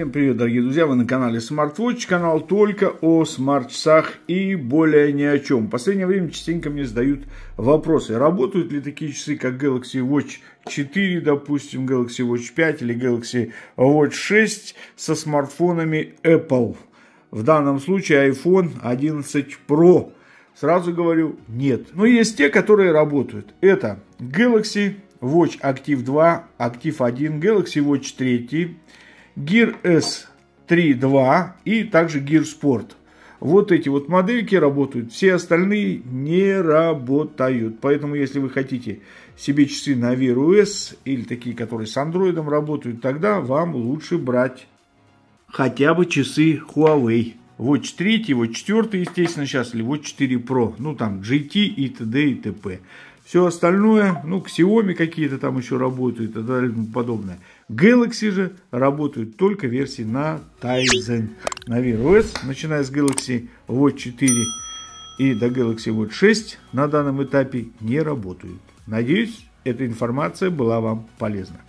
Всем привет, дорогие друзья, вы на канале SmartWatch Канал, только о смарт-часах и более ни о чем. В последнее время частенько мне задают вопросы, работают ли такие часы, как Galaxy Watch 4, допустим, Galaxy Watch 5 или Galaxy Watch 6 со смартфонами Apple. В данном случае iPhone 11 Pro. Сразу говорю, нет. Но есть те, которые работают. Это Galaxy Watch Active 2, Active 1, Galaxy Watch 3, Gear S3 2 и также Gear Sport. Вот эти вот модельки работают, все остальные не работают. Поэтому, если вы хотите себе часы на Wear OS или такие, которые с Android работают, тогда вам лучше брать хотя бы часы Huawei. Watch 3, Watch 4, естественно, сейчас, или Watch 4 Pro, ну там GT и т.д. и т.п. Все остальное, ну, Xiaomi какие-то там еще работают и так далее и тому подобное. Galaxy же работают только версии на Tizen, на Wear OS, начиная с Galaxy Watch 4 и до Galaxy Watch 6 на данном этапе не работают. Надеюсь, эта информация была вам полезна.